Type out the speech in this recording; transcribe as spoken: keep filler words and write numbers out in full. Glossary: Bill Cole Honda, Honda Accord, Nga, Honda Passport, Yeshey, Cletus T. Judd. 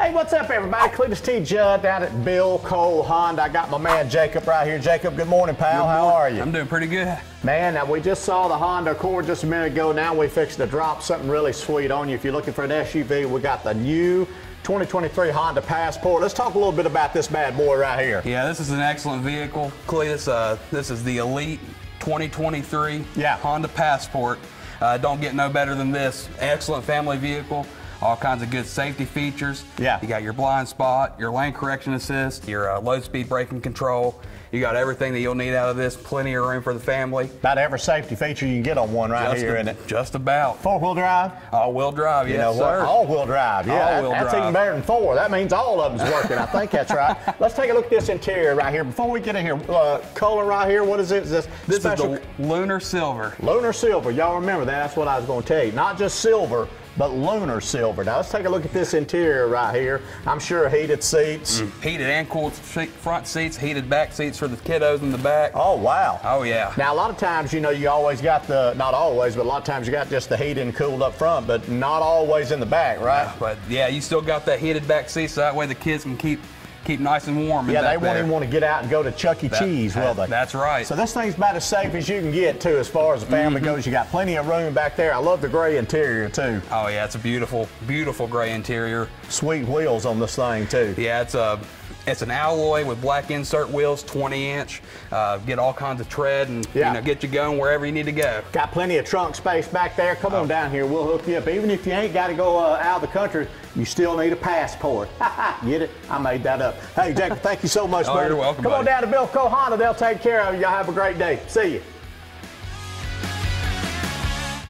Hey, what's up, everybody? Cletus T. Judd down at Bill Cole Honda. I got my man Jacob right here. Jacob, good morning, pal. Good morning. How are you? I'm doing pretty good. Man, now we just saw the Honda Accord just a minute ago. Now we fixed to drop something really sweet on you. If you're looking for an S U V, we got the new twenty twenty-three Honda Passport. Let's talk a little bit about this bad boy right here. Yeah, this is an excellent vehicle, Cletus. Uh, this is the Elite twenty twenty-three yeah. Honda Passport. Uh, don't get no better than this. Excellent family vehicle. All kinds of good safety features. Yeah. You got your blind spot, your lane correction assist, your uh, low-speed braking control. You got everything that you'll need out of this. Plenty of room for the family. About every safety feature you can get on one right just here, a, isn't it? Just about. Four-wheel drive? All-wheel drive, you yes, know sir. All-wheel drive, yeah. All-wheel that, that's drive. Even better than four. That means all of them's working. I think that's right. Let's take a look at this interior right here. Before we get in here, uh, color right here, what is it? Is this this special? Is the Lunar Silver. Lunar Silver. Y'all remember that. That's what I was going to tell you. Not just silver, but lunar silver. Now let's take a look at this interior right here. I'm sure heated seats. Mm. Heated and cooled front seats, heated back seats for the kiddos in the back. Oh, wow. Oh, yeah. Now, a lot of times, you know, you always got the, not always, but a lot of times you got just the heated and cooled up front, but not always in the back, right? Yeah, but, yeah, you still got that heated back seat, so that way the kids can keep keep nice and warm. Yeah, they won't even want to get out and go to Chuck E. Cheese, will they? That's right. So this thing's about as safe as you can get, too, as far as the family mm-hmm. goes. You got plenty of room back there. I love the gray interior, too. Oh, yeah, it's a beautiful, beautiful gray interior. Sweet wheels on this thing, too. Yeah, it's a, it's an alloy with black insert wheels, twenty inch. Uh, get all kinds of tread and yeah. you know, get you going wherever you need to go. Got plenty of trunk space back there. Come oh. on down here. We'll hook you up. Even if you ain't got to go uh, out of the country, you still need a passport. Get it? I made that up. Hey, Jacob, thank you so much, oh, buddy. You're welcome, Come buddy. on down to Bill Cole Honda. They'll take care of you. Y'all have a great day. See you.